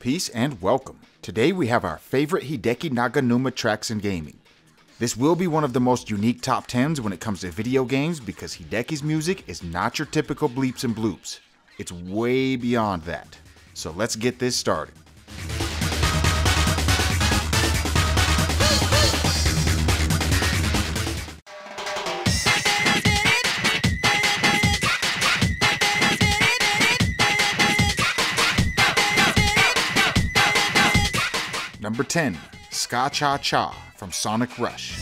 Peace and welcome. Today we have our favorite Hideki Naganuma tracks in gaming. This will be one of the most unique top 10s when it comes to video games because Hideki's music is not your typical bleeps and bloops. It's way beyond that. So let's get this started. Number 10, Ska-Cha-Cha from Sonic Rush.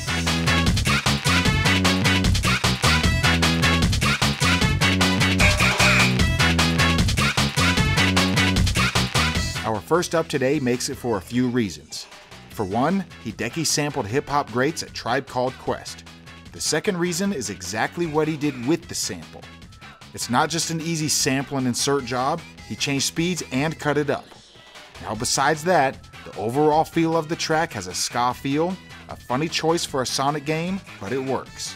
Our first up today makes it for a few reasons. For one, Hideki sampled hip-hop greats at A Tribe Called Quest. The second reason is exactly what he did with the sample. It's not just an easy sample and insert job, he changed speeds and cut it up. Now besides that, the overall feel of the track has a ska feel, a funny choice for a Sonic game, but it works.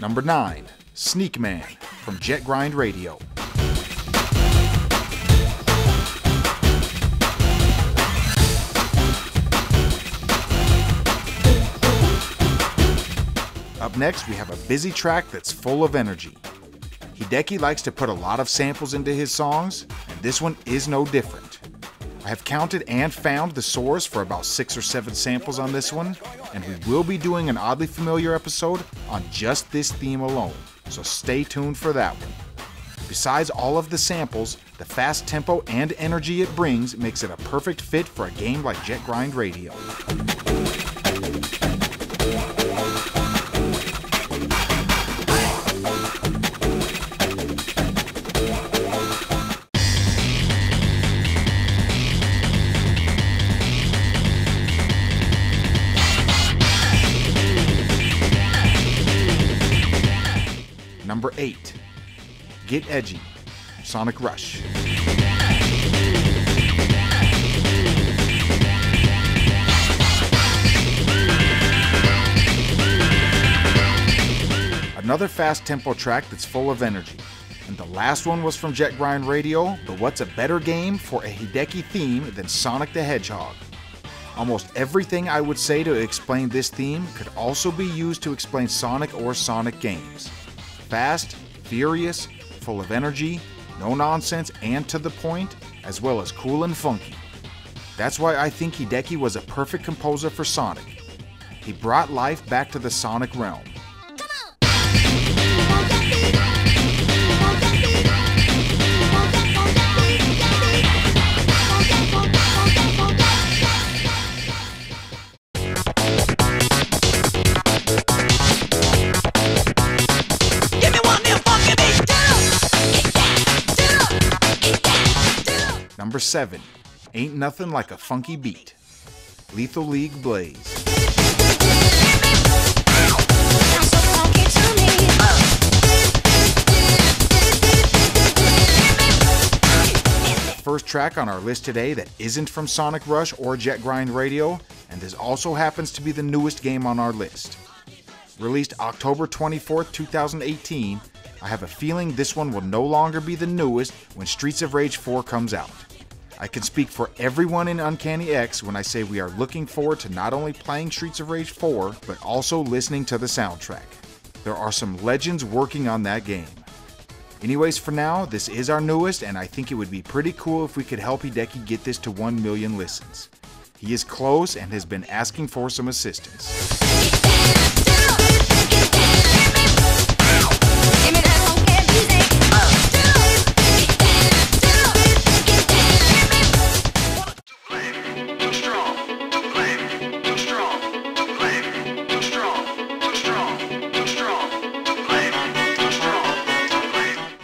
Number 9, Sneakman from Jet Grind Radio. Up next, we have a busy track that's full of energy. Hideki likes to put a lot of samples into his songs, and this one is no different. I have counted and found the source for about 6 or 7 samples on this one, and we will be doing an oddly familiar episode on just this theme alone, so stay tuned for that one. Besides all of the samples, the fast tempo and energy it brings makes it a perfect fit for a game like Jet Grind Radio. Number 8, Get Edgy, Sonic Rush. Another fast tempo track that's full of energy. And the last one was from Jet Grind Radio, but what's a better game for a Hideki theme than Sonic the Hedgehog? Almost everything I would say to explain this theme could also be used to explain Sonic or Sonic games. Fast, furious, full of energy, no nonsense and to the point, as well as cool and funky. That's why I think Hideki was a perfect composer for Sonic. He brought life back to the Sonic realm. Number 7, Ain't Nothing Like a Funky Beat, Lethal League Blaze. The first track on our list today that isn't from Sonic Rush or Jet Grind Radio, and this also happens to be the newest game on our list. Released October 24, 2018, I have a feeling this one will no longer be the newest when Streets of Rage 4 comes out. I can speak for everyone in Uncanny X when I say we are looking forward to not only playing Streets of Rage 4, but also listening to the soundtrack. There are some legends working on that game. Anyways, for now, this is our newest, and I think it would be pretty cool if we could help Hideki get this to 1 million listens. He is close and has been asking for some assistance.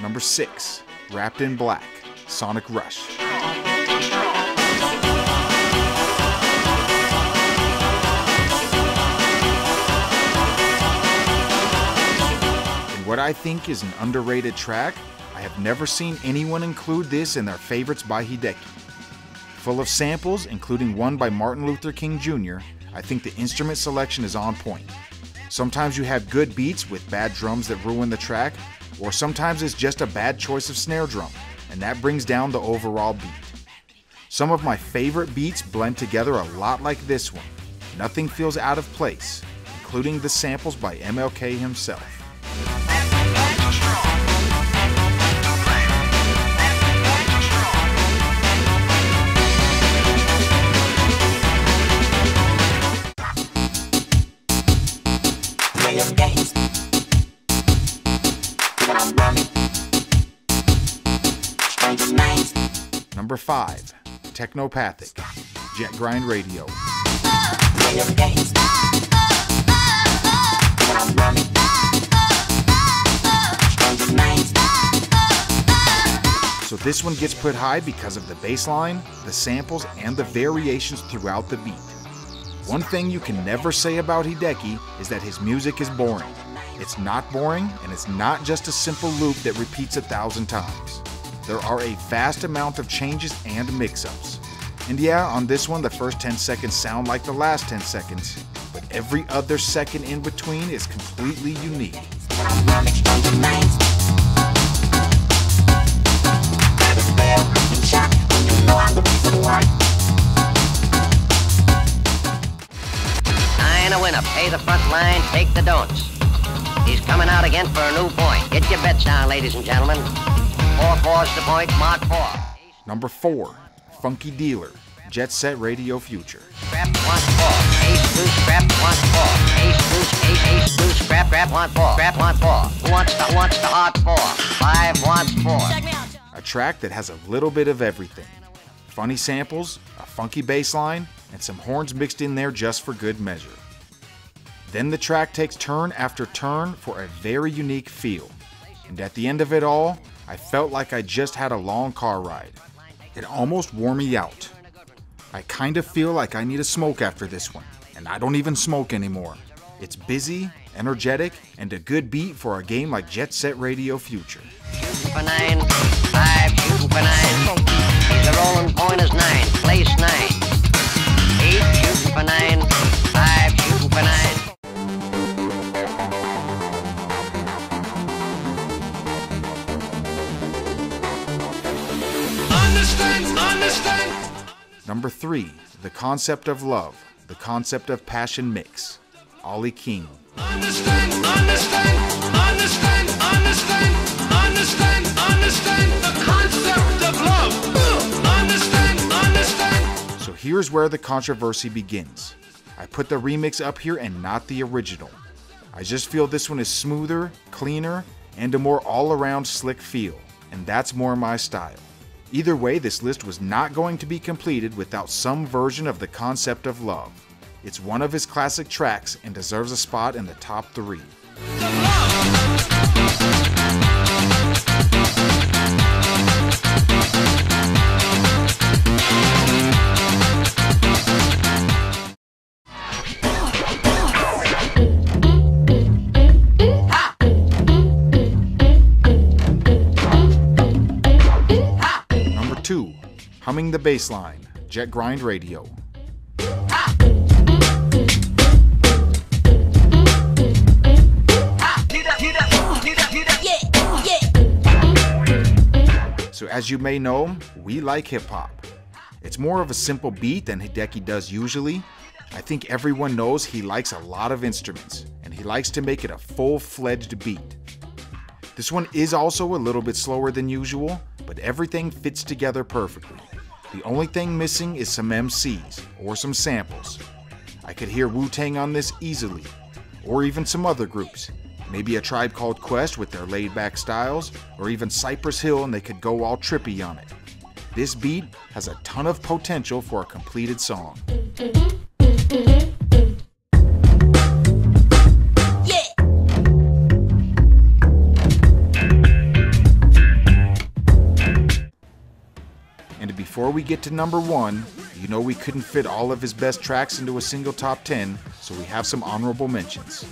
Number 6, Wrapped in Black, Sonic Rush. In what I think is an underrated track, I have never seen anyone include this in their favorites by Hideki. Full of samples, including one by Martin Luther King Jr., I think the instrument selection is on point. Sometimes you have good beats with bad drums that ruin the track, or sometimes it's just a bad choice of snare drum, and that brings down the overall beat. Some of my favorite beats blend together a lot like this one. Nothing feels out of place, including the samples by MLK himself. Number 5, Teknopathic, Jet Grind Radio. So this one gets put high because of the bass line, the samples, and the variations throughout the beat. One thing you can never say about Hideki is that his music is boring. It's not boring, and it's not just a simple loop that repeats 1,000 times. There are a vast amount of changes and mix-ups. And yeah, on this one, the first 10 seconds sound like the last 10 seconds, but every other second in between is completely unique. I ain't a winner. Pay the front line, take the don'ts. He's coming out again for a new point. Get your bets now, ladies and gentlemen. 4-4's the point, mark 4. Number 4, Funky Dealer, Jet Set Radio Future. Scrap, want, four. Ace, loose, scrap, want, four. Ace, loose, scrap, grab, want, four. Grab, want, four. Who wants the hard four? Five, wants, four. A track that has a little bit of everything. Funny samples, a funky bass line, and some horns mixed in there just for good measure. Then the track takes turn after turn for a very unique feel. And at the end of it all, I felt like I just had a long car ride. It almost wore me out. I kind of feel like I need a smoke after this one, and I don't even smoke anymore. It's busy, energetic, and a good beat for a game like Jet Set Radio Future. Shooting for nine, five, shooting for nine. The rolling point is nine, place nine. Eight, shooting for nine, five, shooting for nine. Number 3, The Concept of Love, The Concept of Passion Mix, Ollie King. So here's where the controversy begins. I put the remix up here and not the original. I just feel this one is smoother, cleaner, and a more all-around slick feel, and that's more my style. Either way, this list was not going to be completed without some version of The Concept of Love. It's one of his classic tracks and deserves a spot in the top 3. Humming the Bassline, Jet Grind Radio. So as you may know, we like hip-hop. It's more of a simple beat than Hideki does usually. I think everyone knows he likes a lot of instruments, and he likes to make it a full-fledged beat. This one is also a little bit slower than usual, but everything fits together perfectly. The only thing missing is some MCs, or some samples. I could hear Wu-Tang on this easily, or even some other groups. Maybe A Tribe Called Quest with their laid-back styles, or even Cypress Hill and they could go all trippy on it. This beat has a ton of potential for a completed song. Before we get to number 1, you know we couldn't fit all of his best tracks into a single top 10, so we have some honorable mentions.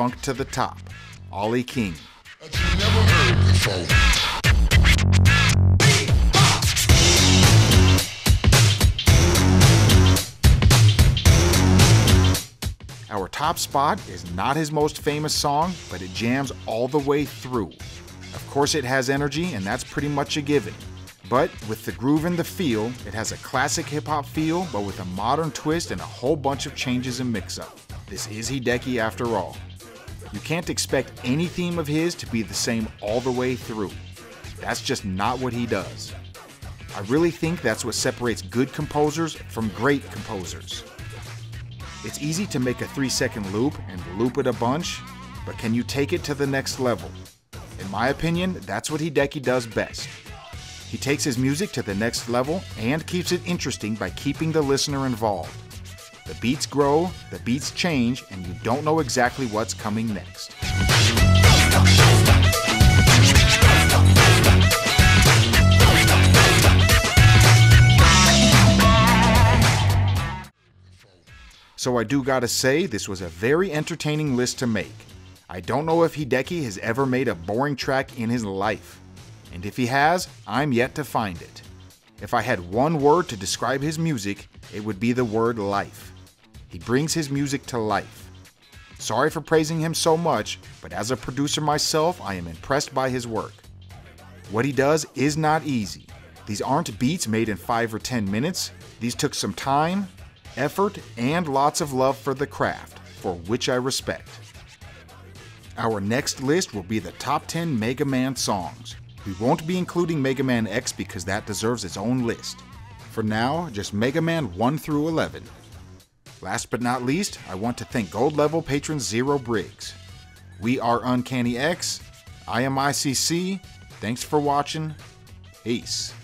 Funk to the Top, Ollie King. Our top spot is not his most famous song, but it jams all the way through. Of course it has energy, and that's pretty much a given. But with the groove and the feel, it has a classic hip-hop feel, but with a modern twist and a whole bunch of changes and mix-up. This is Hideki after all. You can't expect any theme of his to be the same all the way through. That's just not what he does. I really think that's what separates good composers from great composers. It's easy to make a 3-second loop and loop it a bunch, but can you take it to the next level? In my opinion, that's what Hideki does best. He takes his music to the next level and keeps it interesting by keeping the listener involved. The beats grow, the beats change, and you don't know exactly what's coming next. So I do gotta say, this was a very entertaining list to make. I don't know if Hideki has ever made a boring track in his life. And if he has, I'm yet to find it. If I had one word to describe his music, it would be the word life. He brings his music to life. Sorry for praising him so much, but as a producer myself, I am impressed by his work. What he does is not easy. These aren't beats made in 5 or 10 minutes. These took some time, effort, and lots of love for the craft, for which I respect. Our next list will be the top 10 Mega Man songs. We won't be including Mega Man X because that deserves its own list. For now, just Mega Man 1 through 11. Last but not least, I want to thank Gold Level patron Zero Briggs. We are Uncanny X. I am ICC. Thanks for watching. Peace.